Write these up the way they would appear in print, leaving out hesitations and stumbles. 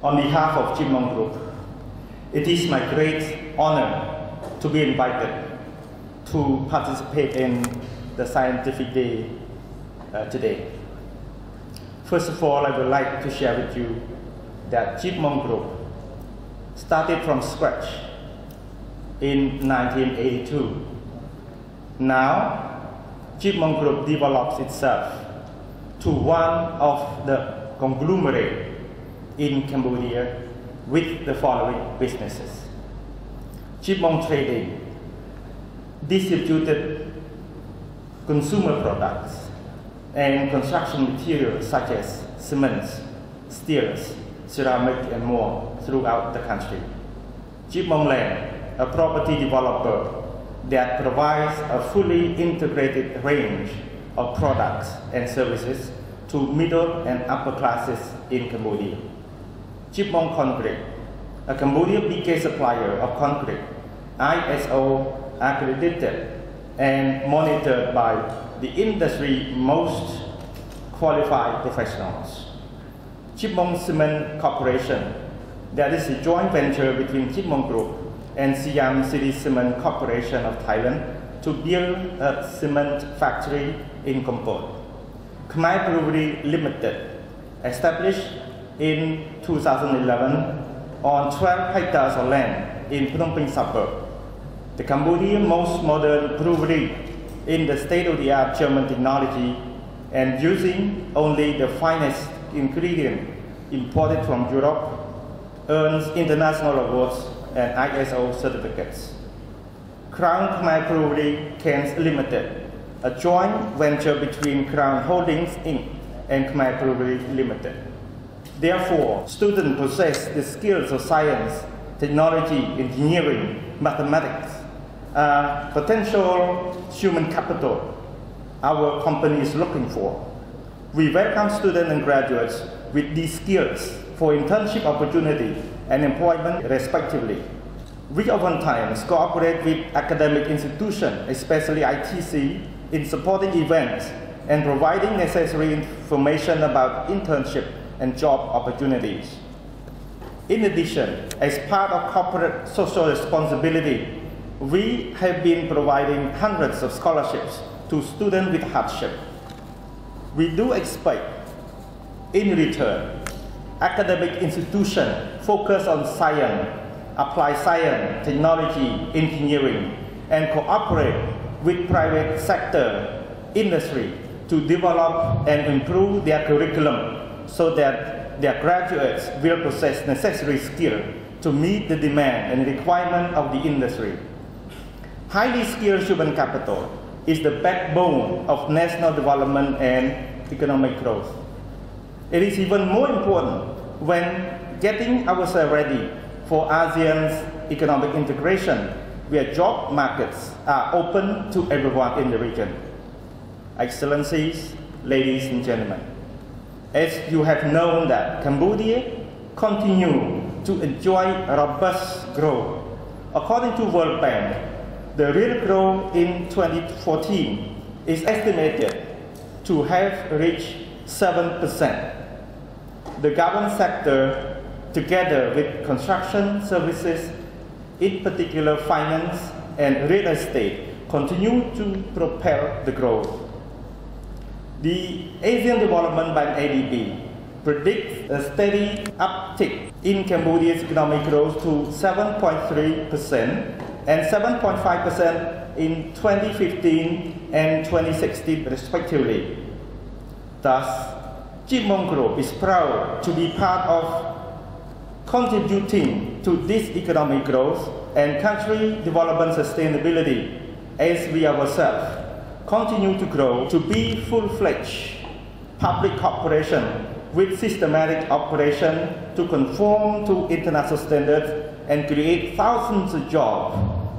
On behalf of Chip Mong Group, it is my great honor to be invited to participate in the Scientific Day today. First of all, I would like to share with you that Chip Mong Group started from scratch in 1982. Now, Chip Mong Group develops itself to one of the conglomerate in Cambodia with the following businesses. Chip Mong Trading distributed consumer products and construction materials such as cements, steels, ceramic and more throughout the country. Chip Mong Land, a property developer that provides a fully integrated range of products and services to middle and upper classes in Cambodia. Chip Mong Concrete, a Cambodian BK supplier of concrete, ISO accredited and monitored by the industry's most qualified professionals. Chip Mong Cement Corporation, that is a joint venture between Chip Mong Group and Siam City Cement Corporation of Thailand to build a cement factory in Kompot. Khmer Brewery Limited, established in 2011 on 12 hectares of land in Phnom Penh suburb, the Cambodian most modern brewery in the state-of-the-art German technology and using only the finest ingredient imported from Europe, earns international awards and ISO certificates. Crown Khmer Brewery Canes Limited, a joint venture between Crown Holdings Inc. and Khmer Brewery Limited. Therefore, students possess the skills of science, technology, engineering, mathematics, potential human capital our company is looking for. We welcome students and graduates with these skills for internship opportunity and employment respectively. We oftentimes cooperate with academic institutions, especially ITC, in supporting events and providing necessary information about internship and job opportunities. In addition, as part of corporate social responsibility, we have been providing hundreds of scholarships to students with hardship. We do expect, in return, academic institutions focus on science, applied science, technology, engineering, and cooperate with private sector industry to develop and improve their curriculum so that their graduates will possess necessary skill to meet the demand and requirement of the industry. Highly skilled human capital is the backbone of national development and economic growth. It is even more important when getting ourselves ready for ASEAN's economic integration, where job markets are open to everyone in the region. Excellencies, ladies and gentlemen, as you have known that Cambodia continues to enjoy robust growth. According to World Bank, the real growth in 2014 is estimated to have reached 7%. The government sector, together with construction services, in particular finance and real estate, continue to propel the growth. The Asian Development Bank (ADB) predicts a steady uptick in Cambodia's economic growth to 7.3% and 7.5% in 2015 and 2016 respectively. Thus, Chip Mong Group is proud to be part of contributing to this economic growth and country development sustainability as we ourselves continue to grow to be full-fledged public corporation with systematic operation to conform to international standards and create thousands of jobs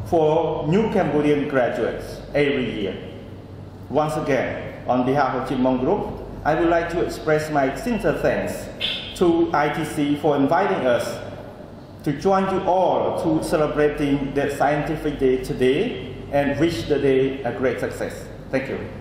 for new Cambodian graduates every year. Once again, on behalf of Chip Mong Group, I would like to express my sincere thanks to ITC for inviting us to join you all to celebrating the Scientific Day today and wish the day a great success. Thank you.